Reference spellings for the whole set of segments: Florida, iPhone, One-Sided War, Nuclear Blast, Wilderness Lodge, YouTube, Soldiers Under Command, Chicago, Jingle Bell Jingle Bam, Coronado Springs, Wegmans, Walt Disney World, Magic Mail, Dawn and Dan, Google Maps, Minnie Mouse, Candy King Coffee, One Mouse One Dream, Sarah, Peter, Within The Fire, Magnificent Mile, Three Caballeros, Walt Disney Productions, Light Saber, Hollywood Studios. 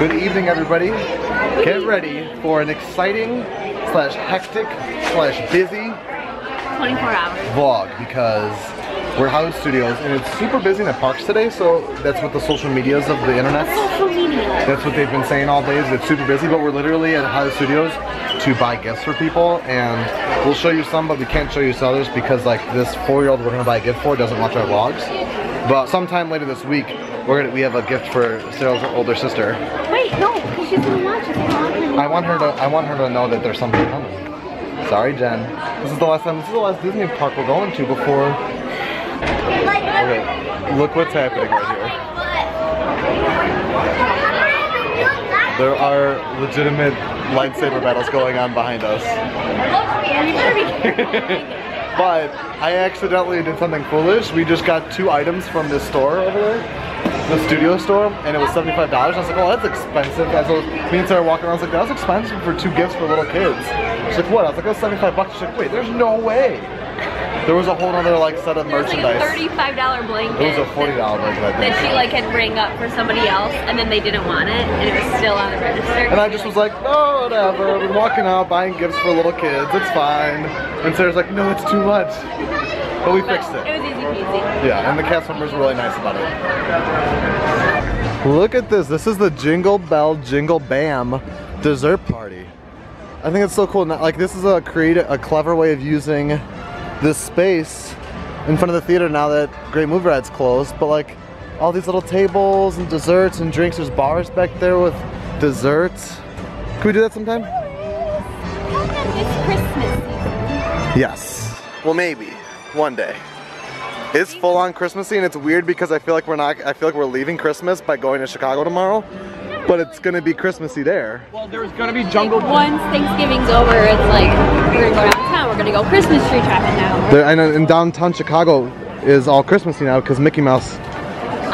Good evening, everybody. Get ready for an exciting slash hectic slash busy 24-hour vlog because we're at Hollywood Studios and it's super busy in the parks today. So that's what the social medias of the internet. Social media. That's what they've been saying all day. Is it's super busy, but we're literally at Hollywood Studios to buy gifts for people, and we'll show you some, but we can't show you some others because like this 4-year-old we're gonna buy a gift for doesn't watch our vlogs. But sometime later this week, we have a gift for Sarah's older sister. Wait, no, because she's gonna watch it. I want her to know that there's something coming. Sorry, Jen. This is the last Disney park we're going to before. Okay, look what's happening right here. There are legitimate lightsaber battles going on behind us. But I accidentally did something foolish. We just got 2 items from this store over there, the studio store, and it was $75. I was like, oh, that's expensive. So me and Sarah walking around, I was like, that was expensive for 2 gifts for little kids. She's like, what? I was like, oh, $75. She's like, wait, there's no way. There was a whole other like set of merchandise. It was like a $35 blanket. It was a $40 blanket, I think. That she like had rang up for somebody else, and then they didn't want it, and it was still on the register. And I just was like, oh, whatever. We're walking out, buying gifts for little kids. It's fine. And Sarah's like, no, it's too much. But we fixed it. It was easy peasy. Yeah, and the cast members were really nice about it. Look at this. This is the Jingle Bell Jingle Bam dessert party. I think it's so cool. Like, this is a clever way of using this space in front of the theater now that Great Movie Ride's closed, but like all these little tables and desserts and drinks. There's bars back there with desserts. Can we do that sometime? It's Christmas season. Yes. Well, maybe one day. It's full on Christmassy, and it's weird because I feel like we're leaving Christmas by going to Chicago tomorrow. But it's gonna be Christmassy there. Well, there's gonna be jungle. Like, once Thanksgiving's over, it's like we're gonna go downtown. We're gonna go Christmas tree trapping now. There, I know, in downtown Chicago is all Christmassy now because Mickey Mouse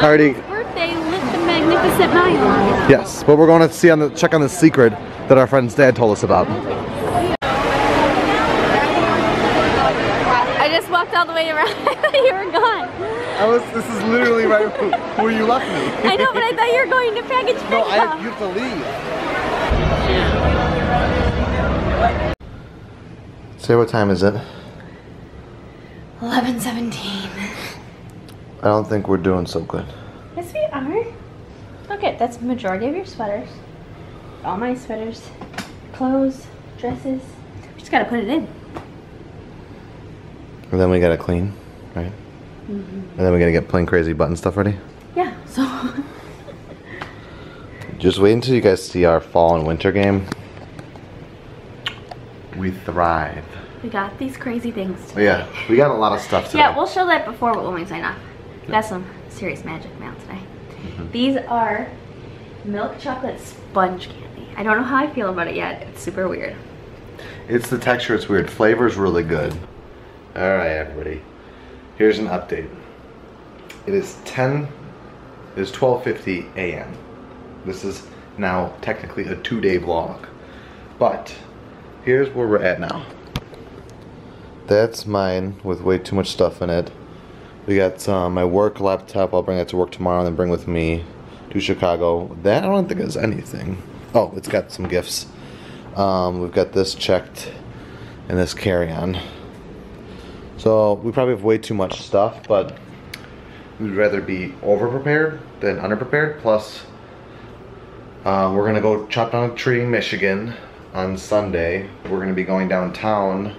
already. His birthday lit the Magnificent Mile. Yes, but we're going to check on the secret that our friend's dad told us about. I just walked all the way around. You were gone. This is literally right where you left me. I know, but I thought you were going to package pickup. No, you have to leave. Say, what time is it? 11:17. I don't think we're doing so good. Yes, we are. Look at, that's the majority of your sweaters. All my sweaters, clothes, dresses. We just gotta put it in. And then we gotta clean, right? Mm-hmm. And then we're gonna get Plane Crazy Button stuff ready? Yeah, so. Just wait until you guys see our fall and winter game. We thrive. We got these crazy things today. Yeah, we got a lot of stuff today. Yeah, we'll show that before, but when we sign off. Yeah. That's some serious magic mail today. Mm-hmm. These are milk chocolate sponge candy. I don't know how I feel about it yet. It's super weird. It's the texture, it's weird. Flavor's really good. All right, everybody. Here's an update. It is 12:50 a.m. This is now technically a 2-day vlog, but here's where we're at now. That's mine with way too much stuff in it. We got my work laptop. I'll bring that to work tomorrow and then bring with me to Chicago. That I don't think is anything. Oh, it's got some gifts. We've got this checked and this carry-on. So we probably have way too much stuff, but we'd rather be over-prepared than under-prepared. Plus, we're going to go chop down a tree in Michigan on Sunday. We're going to be going downtown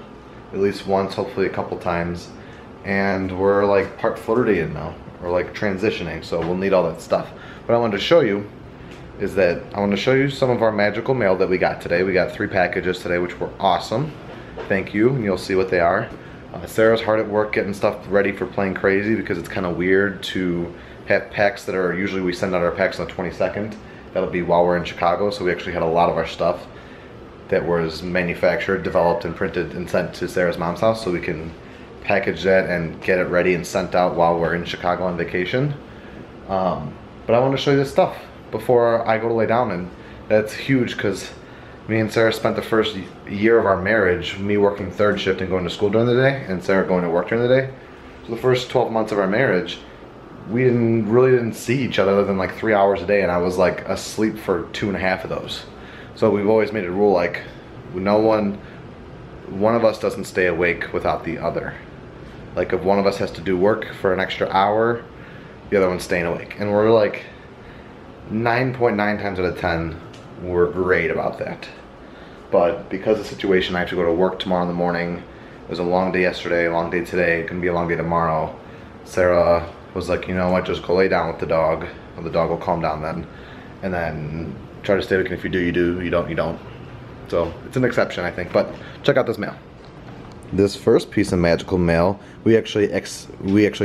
at least once, hopefully a couple times. And we're like part Floridian now. We're like transitioning, so we'll need all that stuff. What I wanted to show you is that I want to show you some of our magical mail that we got today. We got 3 packages today, which were awesome. Thank you, and you'll see what they are. Sarah's hard at work getting stuff ready for Plane Crazy because it's kind of weird to have packs that are, usually we send out our packs on the 22nd. That'll be while we're in Chicago, so we actually had a lot of our stuff that was manufactured, developed, and printed and sent to Sarah's mom's house so we can package that and get it ready and sent out while we're in Chicago on vacation. But I want to show you this stuff before I go to lay down, and that's huge because me and Sarah spent the first year of our marriage, me working third shift and going to school during the day, and Sarah going to work during the day. So the first 12 months of our marriage, we really didn't see each other other than like 3 hours a day, and I was like asleep for 2.5 of those. So we've always made it a rule, like one of us doesn't stay awake without the other. Like if one of us has to do work for an extra hour, the other one's staying awake. And we're like 9.9 times out of 10, we're great about that. But because of the situation, I have to go to work tomorrow in the morning. It was a long day yesterday, a long day today, it can be a long day tomorrow. Sarah was like, you know what, just go lay down with the dog. Well, the dog will calm down then. And then try to stay awake, and if you do, you do, you don't, you don't. So it's an exception, I think, but check out this mail. This first piece of magical mail, we actually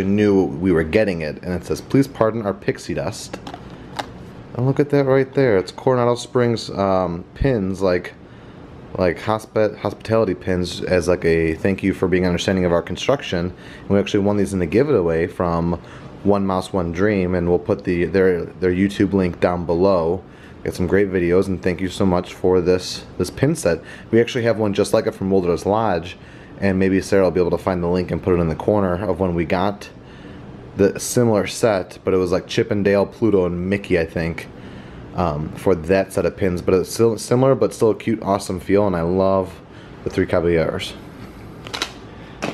knew we were getting it, and it says, please pardon our pixie dust. And look at that right there. It's Coronado Springs pins, like hospitality pins, as like a thank you for being understanding of our construction. And we actually won these in the giveaway from One Mouse One Dream, and we'll put their YouTube link down below. Got some great videos, and thank you so much for this pin set. We actually have one just like it from Wilderness Lodge, and maybe Sarah will be able to find the link and put it in the corner of when we got the similar set, but it was like Chip and Dale, Pluto, and Mickey, I think, for that set of pins. But it's still similar, but still a cute, awesome feel, and I love the Three Caballeros.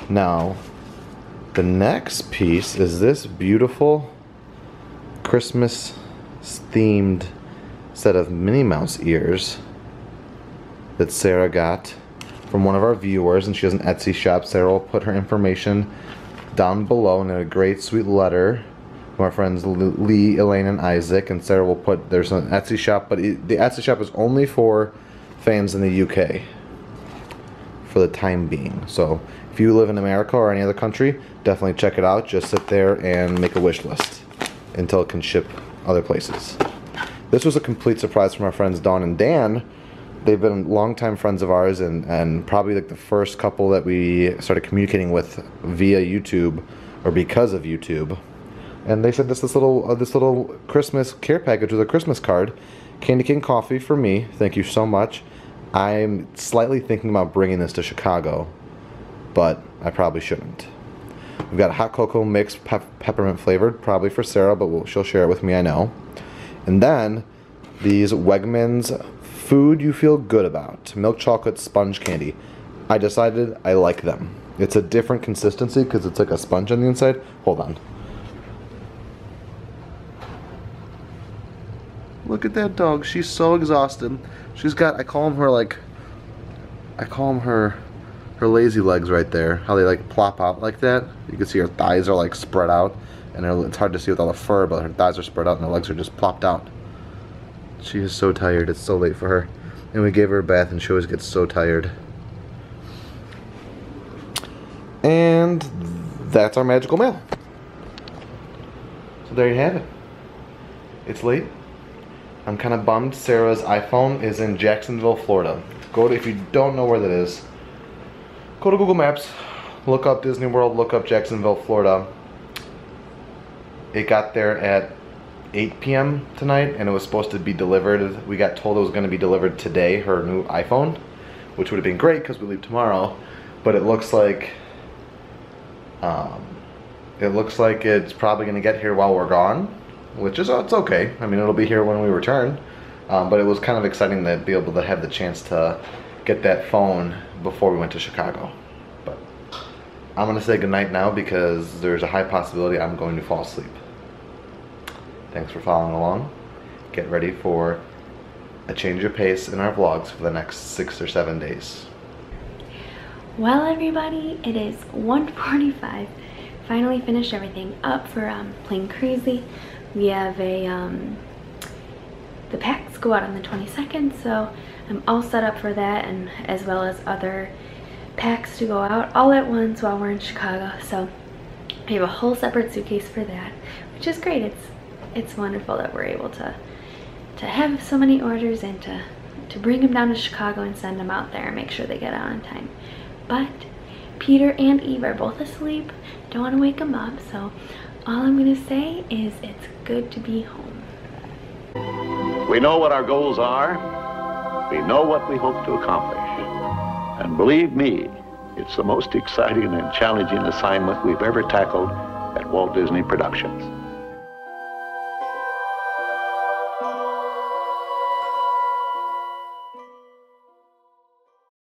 Now, the next piece is this beautiful Christmas-themed set of Minnie Mouse ears that Sarah got from one of our viewers, and she has an Etsy shop. Sarah will put her information down below in a great sweet letter from our friends Lee, Elaine, and Isaac, and Sarah will put, there's an Etsy shop, but the Etsy shop is only for fans in the UK for the time being. So if you live in America or any other country, definitely check it out. Just sit there and make a wish list until it can ship other places. This was a complete surprise from our friends Dawn and Dan. They've been longtime friends of ours, and probably like the first couple that we started communicating with via YouTube or because of YouTube. And they sent us this little Christmas care package with a Christmas card. Candy King Coffee for me. Thank you so much. I'm slightly thinking about bringing this to Chicago, but I probably shouldn't. We've got a hot cocoa mix, peppermint flavored, probably for Sarah, but she'll share it with me, I know. And then these Wegmans food you feel good about, milk chocolate sponge candy. I decided I like them. It's a different consistency because it's like a sponge on the inside. Hold on. Look at that dog. She's so exhausted. She's got, I call them her lazy legs right there. How they like plop out like that. You can see her thighs are like spread out. And it's hard to see with all the fur, but her thighs are spread out and her legs are just plopped out. She is so tired. It's so late for her. And we gave her a bath, and she always gets so tired. And that's our magical mail. So there you have it. It's late. I'm kind of bummed. Sarah's iPhone is in Jacksonville, Florida. If you don't know where that is, go to Google Maps, look up Disney World, look up Jacksonville, Florida. It got there at 8 p.m. tonight, and it was supposed to be delivered. We got told it was going to be delivered today, her new iPhone, which would have been great because we leave tomorrow. But it looks like it's probably going to get here while we're gone, which is it's okay. I mean, it'll be here when we return. But it was kind of exciting to be able to have the chance to get that phone before we went to Chicago. I'm gonna say goodnight now because there's a high possibility I'm going to fall asleep. Thanks for following along. Get ready for a change of pace in our vlogs for the next 6 or 7 days. Well, everybody, it is 1:45. Finally finished everything up for Plane Crazy. We have the packs go out on the 22nd, so I'm all set up for that, and as well as other packs to go out all at once while we're in Chicago, so we have a whole separate suitcase for that, which is great. It's wonderful that we're able to have so many orders and to bring them down to Chicago and send them out there and make sure they get out on time. But Peter and Eve are both asleep. Don't want to wake them up, so all I'm gonna say is it's good to be home. We know what our goals are. We know what we hope to accomplish. And believe me, it's the most exciting and challenging assignment we've ever tackled at Walt Disney Productions.